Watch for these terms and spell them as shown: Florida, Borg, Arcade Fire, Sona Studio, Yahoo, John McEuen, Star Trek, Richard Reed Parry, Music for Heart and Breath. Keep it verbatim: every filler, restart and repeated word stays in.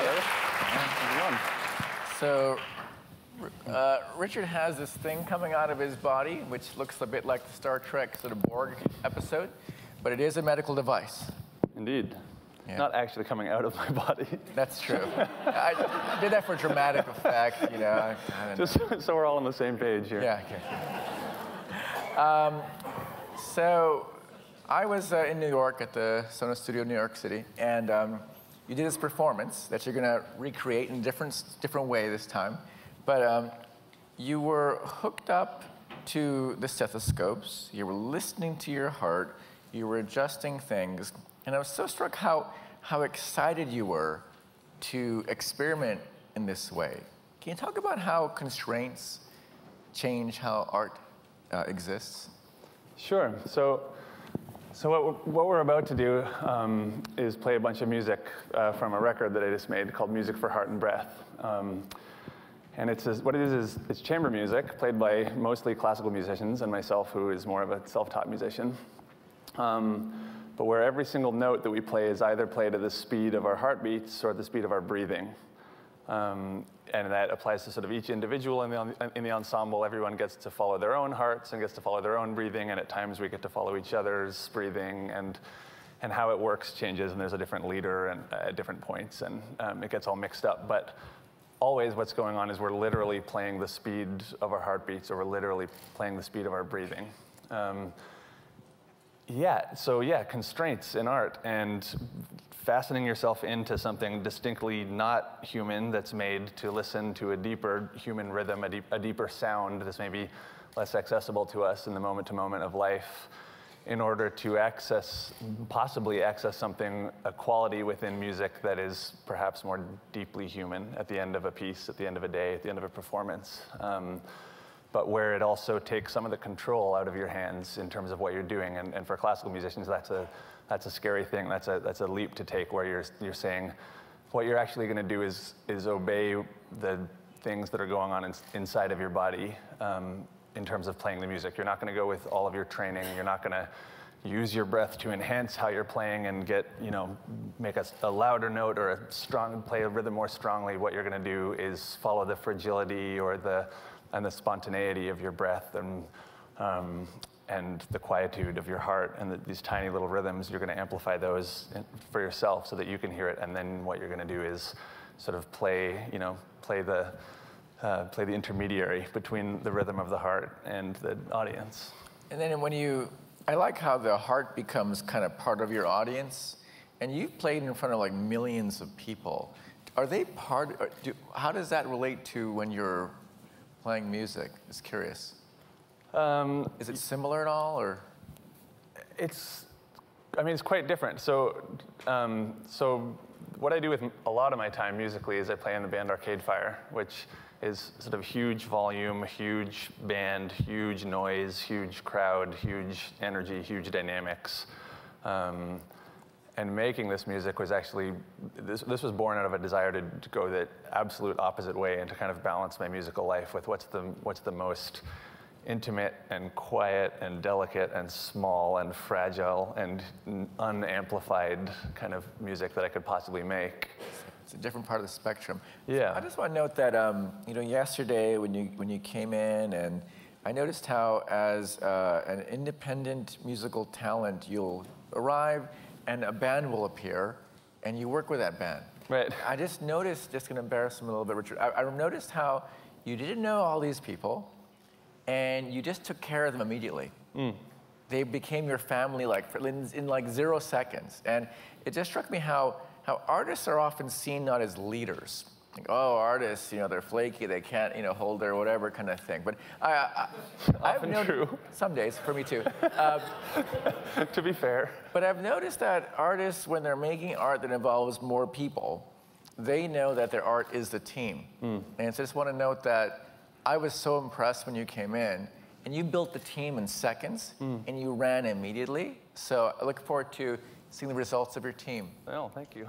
Hello. So uh, Richard has this thing coming out of his body, which looks a bit like the Star Trek sort of Borg episode, but it is a medical device. Indeed. Yeah. Not actually coming out of my body. That's true. I did that for dramatic effect, you know. I, I Just so we're all on the same page here. Yeah, okay. Um, so I was uh, in New York at the Sona Studio in New York City, and um, you did this performance that you're going to recreate in a different, different way this time. But um, you were hooked up to the stethoscopes. You were listening to your heart. You were adjusting things. And I was so struck how, how excited you were to experiment in this way. Can you talk about how constraints change how art uh, exists? Sure. So, so what we're, what we're about to do um, is play a bunch of music uh, from a record that I just made called Music for Heart and Breath. Um, and it's a, what it is is it's chamber music played by mostly classical musicians and myself, who is more of a self-taught musician. Um, but where every single note that we play is either played at the speed of our heartbeats or at the speed of our breathing. Um, and that applies to sort of each individual in the, in the ensemble. Everyone gets to follow their own hearts and gets to follow their own breathing, and at times we get to follow each other's breathing, and, and how it works changes, and there's a different leader and, uh, at different points, and um, it gets all mixed up. But always what's going on is we're literally playing the speed of our heartbeats, or we're literally playing the speed of our breathing. Um, Yeah, so yeah, constraints in art and fastening yourself into something distinctly not human that's made to listen to a deeper human rhythm, a, deep, a deeper sound that's maybe less accessible to us in the moment-to-moment of life in order to access, possibly access something, a quality within music that is perhaps more deeply human at the end of a piece, at the end of a day, at the end of a performance. Um, but where it also takes some of the control out of your hands in terms of what you're doing. And, and for classical musicians, that's a, that's a scary thing. That's a, that's a leap to take, where you're, you're saying what you're actually going to do is, is obey the things that are going on in, inside of your body um, in terms of playing the music. You're not going to go with all of your training. You're not going to use your breath to enhance how you're playing and get, you know, make a, a louder note or a strong, play a rhythm more strongly. What you're going to do is follow the fragility or the and the spontaneity of your breath and, um, and the quietude of your heart and the, these tiny little rhythms. You're going to amplify those in, for yourself so that you can hear it, and then what you're going to do is sort of play, you know, play the, uh, play the intermediary between the rhythm of the heart and the audience. And then when you, I like how the heart becomes kind of part of your audience, and you've played in front of like millions of people. Are they part, do, how does that relate to when you're playing music? It's curious. Um, Is it similar at all, or? It's, I mean, it's quite different. So, um, so what I do with a lot of my time musically is I play in the band Arcade Fire, which is sort of huge volume, huge band, huge noise, huge crowd, huge energy, huge dynamics. Um, And making this music was actually, this, this was born out of a desire to, to go the absolute opposite way and to kind of balance my musical life with what's the, what's the most intimate and quiet and delicate and small and fragile and unamplified kind of music that I could possibly make. It's a different part of the spectrum. Yeah. So I just want to note that, um, you know, yesterday when you, when you came in, and I noticed how as uh, an independent musical talent, you'll arrive and a band will appear, and you work with that band. Right. I just noticed, just gonna embarrass him a little bit, Richard, I, I noticed how you didn't know all these people, and you just took care of them immediately. Mm. They became your family like in, in like zero seconds. And it just struck me how, how artists are often seen not as leaders. Like, oh, artists, you know, they're flaky, they can't, you know, hold their whatever kind of thing. But I, I, I I've known, true. Some days, for me too. Uh, to be fair. But I've noticed that artists, when they're making art that involves more people, they know that their art is the team. Mm. And so I just want to note that I was so impressed when you came in, and you built the team in seconds, mm. and you ran immediately. So I look forward to seeing the results of your team. Well, thank you.